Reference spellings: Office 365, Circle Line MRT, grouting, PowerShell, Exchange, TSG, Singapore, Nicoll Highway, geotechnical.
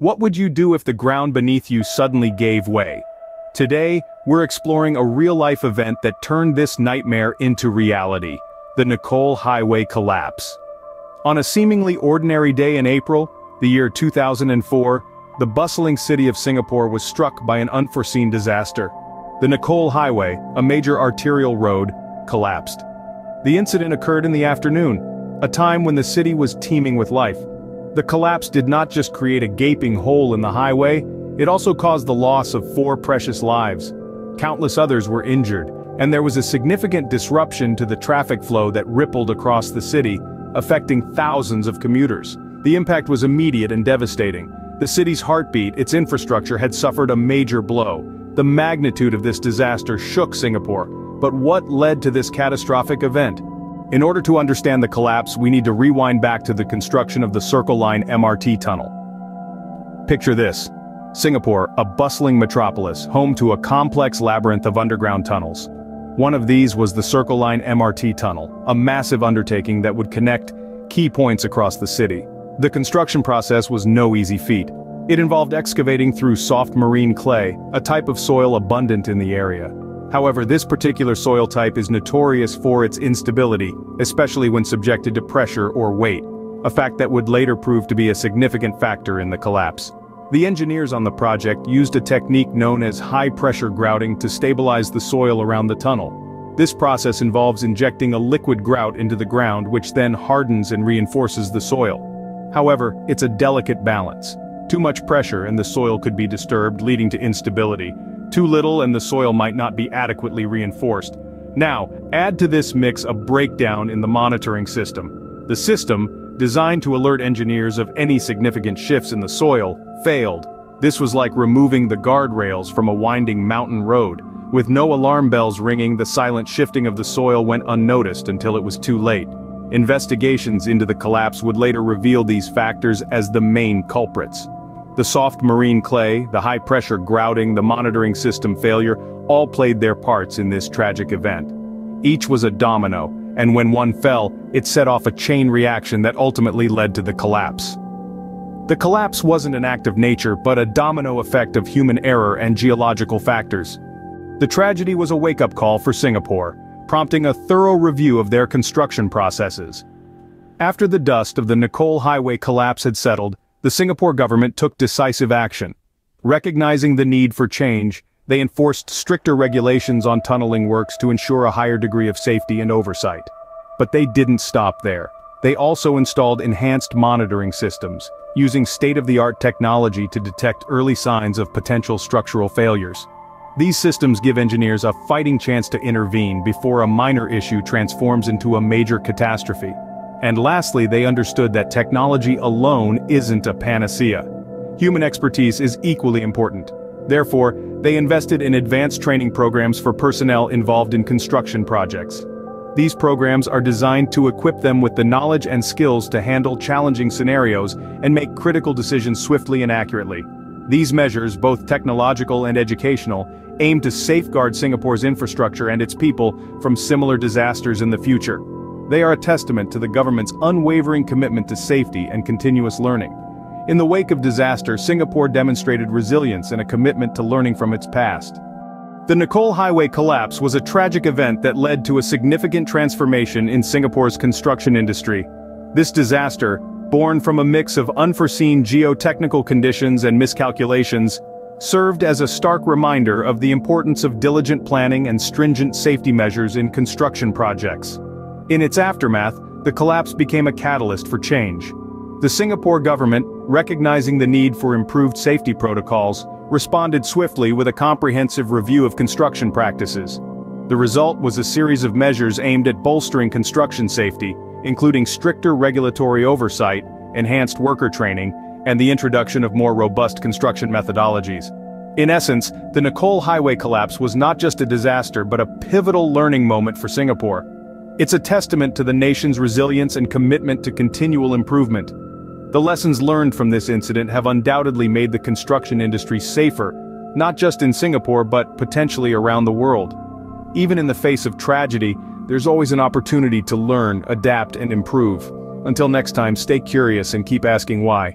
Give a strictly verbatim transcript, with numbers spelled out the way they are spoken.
What would you do if the ground beneath you suddenly gave way? Today, we're exploring a real-life event that turned this nightmare into reality, the Nicoll Highway collapse. On a seemingly ordinary day in April, the year two thousand four, the bustling city of Singapore was struck by an unforeseen disaster. The Nicoll Highway, a major arterial road, collapsed. The incident occurred in the afternoon, a time when the city was teeming with life. The collapse did not just create a gaping hole in the highway, it also caused the loss of four precious lives. Countless others were injured, and there was a significant disruption to the traffic flow that rippled across the city, affecting thousands of commuters. The impact was immediate and devastating. The city's heartbeat, its infrastructure, had suffered a major blow. The magnitude of this disaster shook Singapore. But what led to this catastrophic event? In order to understand the collapse, we need to rewind back to the construction of the Circle Line M R T tunnel. Picture this: Singapore, a bustling metropolis, home to a complex labyrinth of underground tunnels. One of these was the Circle Line M R T tunnel, a massive undertaking that would connect key points across the city. The construction process was no easy feat. It involved excavating through soft marine clay, a type of soil abundant in the area. However, this particular soil type is notorious for its instability, especially when subjected to pressure or weight, a fact that would later prove to be a significant factor in the collapse. The engineers on the project used a technique known as high-pressure grouting to stabilize the soil around the tunnel. This process involves injecting a liquid grout into the ground, which then hardens and reinforces the soil. However, it's a delicate balance. Too much pressure and the soil could be disturbed, leading to instability. Too little and the soil might not be adequately reinforced. Now, add to this mix a breakdown in the monitoring system. The system, designed to alert engineers of any significant shifts in the soil, failed. This was like removing the guardrails from a winding mountain road. With no alarm bells ringing, the silent shifting of the soil went unnoticed until it was too late. Investigations into the collapse would later reveal these factors as the main culprits. The soft marine clay, the high-pressure grouting, the monitoring system failure, all played their parts in this tragic event. Each was a domino, and when one fell, it set off a chain reaction that ultimately led to the collapse. The collapse wasn't an act of nature, but a domino effect of human error and geological factors. The tragedy was a wake-up call for Singapore, prompting a thorough review of their construction processes. After the dust of the Nicoll Highway collapse had settled, the Singapore government took decisive action. Recognizing the need for change, they enforced stricter regulations on tunneling works to ensure a higher degree of safety and oversight. But they didn't stop there. They also installed enhanced monitoring systems, using state-of-the-art technology to detect early signs of potential structural failures. These systems give engineers a fighting chance to intervene before a minor issue transforms into a major catastrophe. And lastly, they understood that technology alone isn't a panacea. Human expertise is equally important. Therefore, they invested in advanced training programs for personnel involved in construction projects. These programs are designed to equip them with the knowledge and skills to handle challenging scenarios and make critical decisions swiftly and accurately. These measures, both technological and educational, aim to safeguard Singapore's infrastructure and its people from similar disasters in the future. They are a testament to the government's unwavering commitment to safety and continuous learning. In the wake of disaster, Singapore demonstrated resilience and a commitment to learning from its past. The Nicoll Highway collapse was a tragic event that led to a significant transformation in Singapore's construction industry. This disaster, born from a mix of unforeseen geotechnical conditions and miscalculations, served as a stark reminder of the importance of diligent planning and stringent safety measures in construction projects. In its aftermath, the collapse became a catalyst for change. The Singapore government, recognizing the need for improved safety protocols, responded swiftly with a comprehensive review of construction practices. The result was a series of measures aimed at bolstering construction safety, including stricter regulatory oversight, enhanced worker training, and the introduction of more robust construction methodologies. In essence, the Nicoll Highway collapse was not just a disaster but a pivotal learning moment for Singapore. It's a testament to the nation's resilience and commitment to continual improvement. The lessons learned from this incident have undoubtedly made the construction industry safer, not just in Singapore but potentially around the world. Even in the face of tragedy, there's always an opportunity to learn, adapt, and improve. Until next time, stay curious and keep asking why.